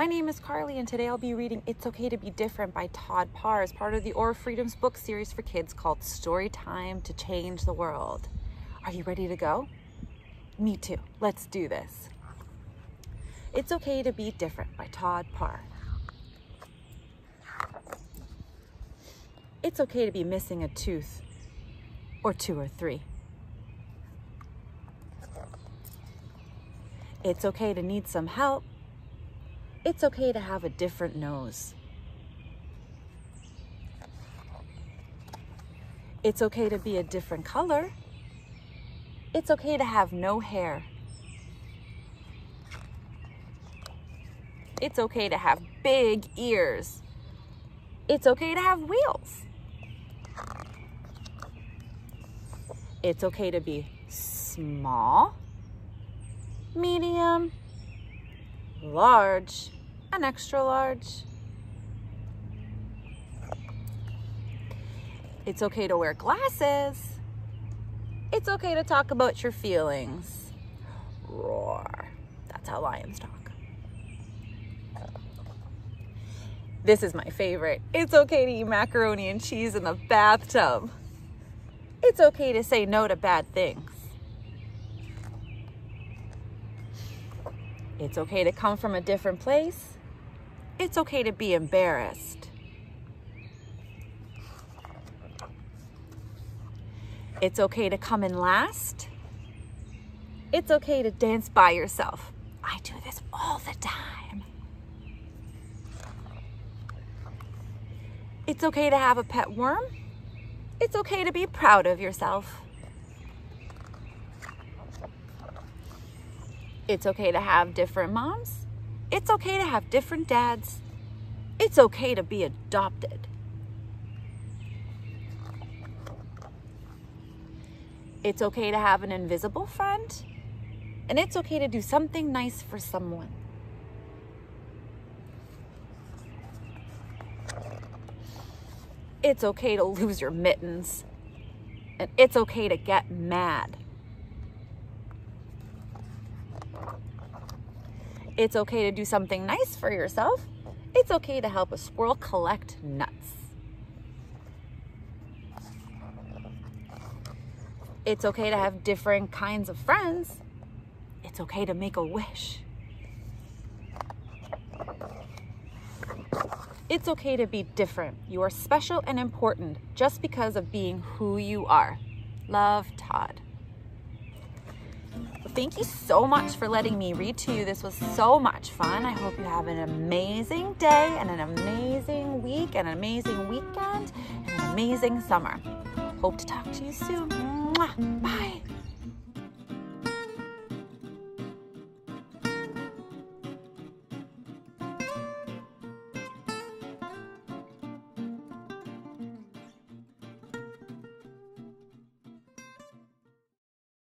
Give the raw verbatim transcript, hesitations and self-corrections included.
My name is Carly, and today I'll be reading It's Okay to Be Different by Todd Parr as part of the Aura Freedom's book series for kids called Storytime to Change the World. Are you ready to go? Me too. Let's do this. It's Okay to Be Different by Todd Parr. It's okay to be missing a tooth, or two or three. It's okay to need some help. It's okay to have a different nose. It's okay to be a different color. It's okay to have no hair. It's okay to have big ears. It's okay to have wheels. It's okay to be small, medium, large, and extra large. It's okay to wear glasses. It's okay to talk about your feelings. Roar. That's how lions talk. This is my favorite. It's okay to eat macaroni and cheese in the bathtub. It's okay to say no to bad things. It's okay to come from a different place. It's okay to be embarrassed. It's okay to come in last. It's okay to dance by yourself. I do this all the time. It's okay to have a pet worm. It's okay to be proud of yourself. It's okay to have different moms. It's okay to have different dads. It's okay to be adopted. It's okay to have an invisible friend. And it's okay to do something nice for someone. It's okay to lose your mittens. And it's okay to get mad. It's okay to do something nice for yourself. It's okay to help a squirrel collect nuts. It's okay to have different kinds of friends. It's okay to make a wish. It's okay to be different. You are special and important just because of being who you are. Love, Todd. Thank you so much for letting me read to you. This was so much fun. I hope you have an amazing day and an amazing week and an amazing weekend and an amazing summer. Hope to talk to you soon. Mwah. Bye.